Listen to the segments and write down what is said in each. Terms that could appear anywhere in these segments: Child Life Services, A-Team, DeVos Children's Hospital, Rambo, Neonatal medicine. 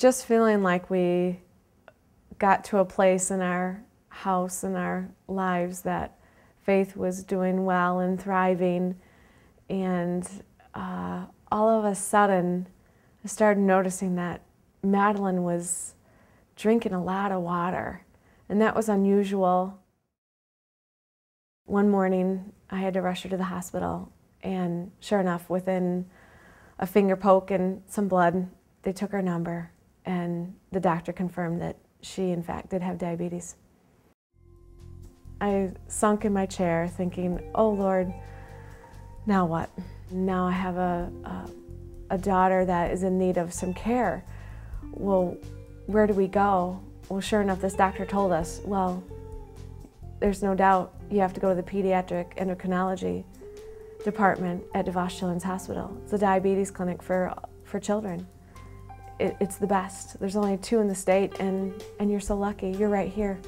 just feeling like we got to a place in our house, in our lives, that faith was doing well and thriving. And all of a sudden, I started noticing that Madeline was drinking a lot of water, and that was unusual. One morning, I had to rush her to the hospital, and sure enough, within a finger poke and some blood, they took her number, and the doctor confirmed that she, in fact, did have diabetes. I sunk in my chair thinking, oh Lord, now what? Now I have a daughter that is in need of some care. Well, where do we go? Well, sure enough, this doctor told us, well, there's no doubt you have to go to the pediatric endocrinology department at DeVos Children's Hospital. It's a diabetes clinic for children. It's the best. There's only 2 in the state, and you're so lucky. You're right here.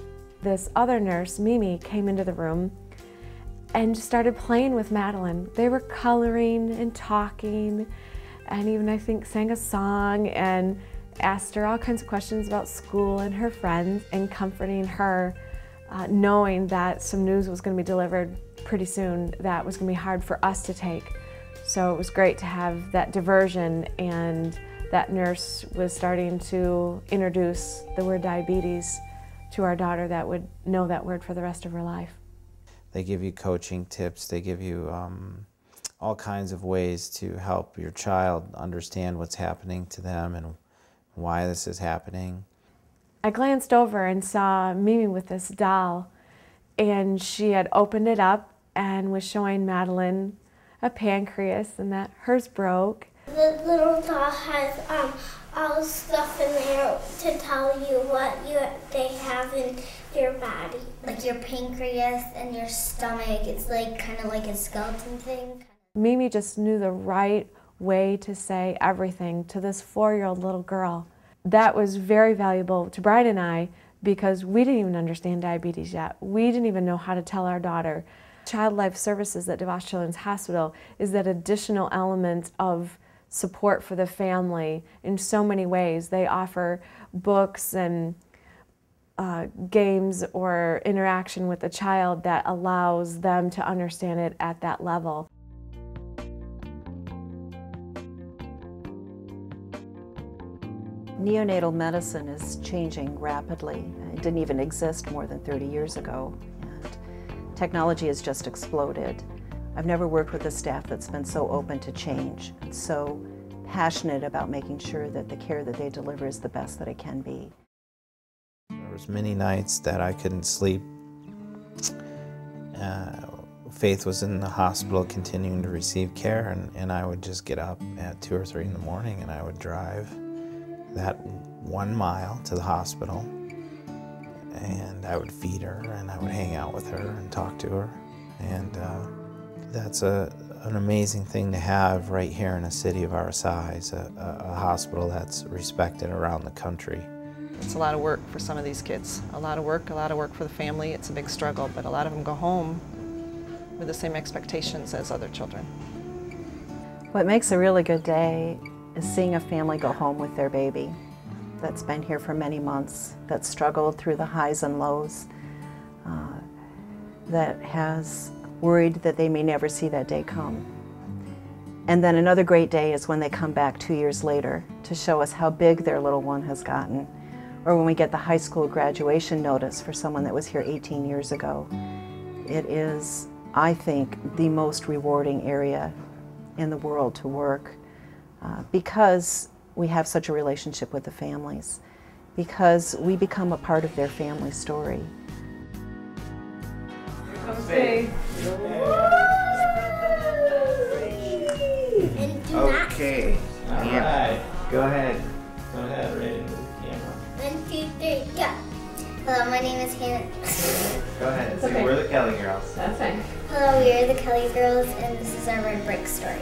This other nurse, Mimi, came into the room and just started playing with Madeline. They were coloring and talking, and even, I think, sang a song and asked her all kinds of questions about school and her friends, and comforting her, knowing that some news was going to be delivered pretty soon that was going to be hard for us to take. So it was great to have that diversion, and that nurse was starting to introduce the word diabetes to our daughter that would know that word for the rest of her life. They give you coaching tips, they give you all kinds of ways to help your child understand what's happening to them and why this is happening. I glanced over and saw Mimi with this doll, and she had opened it up and was showing Madeline a pancreas, and that hers broke. The little doll has all the stuff in there to tell you what they have in your body. Like your pancreas and your stomach, it's like kind of like a skeleton thing. Mimi just knew the right way to say everything to this 4-year-old little girl. That was very valuable to Brian and I, because we didn't even understand diabetes yet. We didn't even know how to tell our daughter. Child Life Services at DeVos Children's Hospital is that additional element of support for the family in so many ways. They offer books and games or interaction with the child that allows them to understand it at that level. Neonatal medicine is changing rapidly. It didn't even exist more than 30 years ago, and technology has just exploded. I've never worked with a staff that's been so open to change, and so passionate about making sure that the care that they deliver is the best that it can be. There was many nights that I couldn't sleep. Faith was in the hospital continuing to receive care, and I would just get up at 2 or 3 in the morning, and I would drive that 1 mile to the hospital, and I would feed her, and I would hang out with her and talk to her, and that's an amazing thing to have right here in a city of our size, a hospital that's respected around the country. It's a lot of work for some of these kids, a lot of work for the family. It's a big struggle, but a lot of them go home with the same expectations as other children. What makes a really good day is seeing a family go home with their baby that's been here for many months, that's struggled through the highs and lows, that has worried that they may never see that day come. And then another great day is when they come back 2 years later to show us how big their little one has gotten, or when we get the high school graduation notice for someone that was here 18 years ago. It is, I think, the most rewarding area in the world to work. Because we have such a relationship with the families, because we become a part of their family story. Here comes Faith. Okay. All right. Go ahead. Go ahead, right into the camera. 1, 2, 3, go. Hello, my name is Hannah. Go ahead. Say, okay. We're the Kelly Girls. That's fine. Hello, we are the Kelly Girls, and this is our Red Brick story.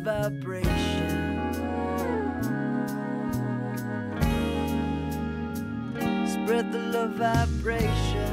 vibration. Spread the love vibration.